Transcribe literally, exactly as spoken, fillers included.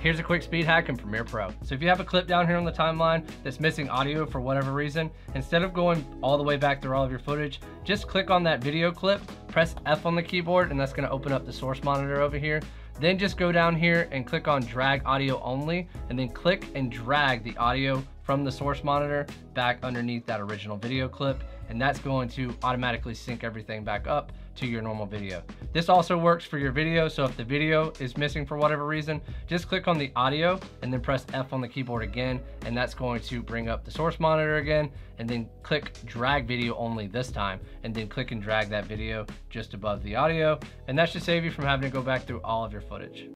Here's a quick speed hack in Premiere Pro. So if you have a clip down here on the timeline that's missing audio for whatever reason, instead of going all the way back through all of your footage, just click on that video clip, press F on the keyboard, and that's gonna open up the source monitor over here. Then just go down here and click on drag audio only, and then click and drag the audio from the source monitor back underneath that original video clip. And that's going to automatically sync everything back up to your normal video. This also works for your video. So if the video is missing for whatever reason, just click on the audio and then press F on the keyboard again. And that's going to bring up the source monitor again, and then click drag video only this time, and then click and drag that video just above the audio. And that should save you from having to go back through all of your footage.